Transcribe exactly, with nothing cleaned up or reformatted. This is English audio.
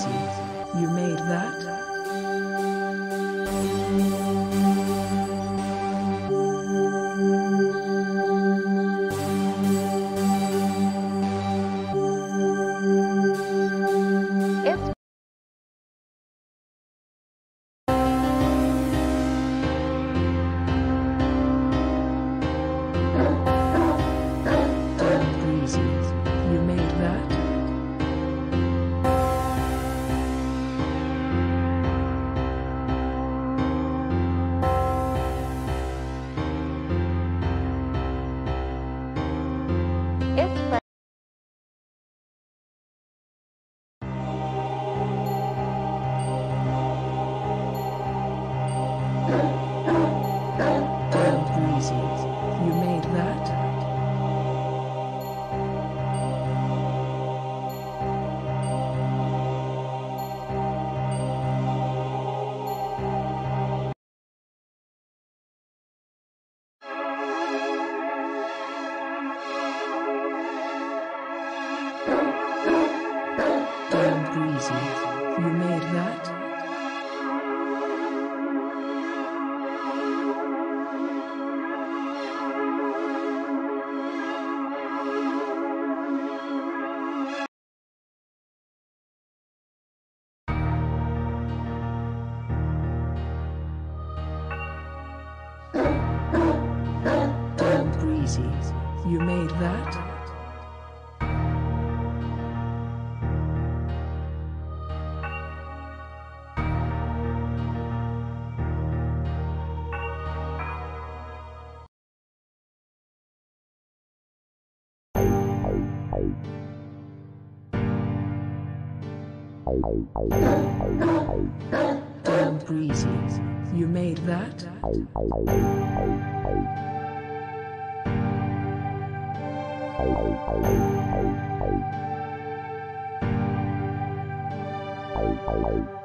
Breezy, you made that? Breezy, you made that? Breezy, you made that? Breezy, you made that?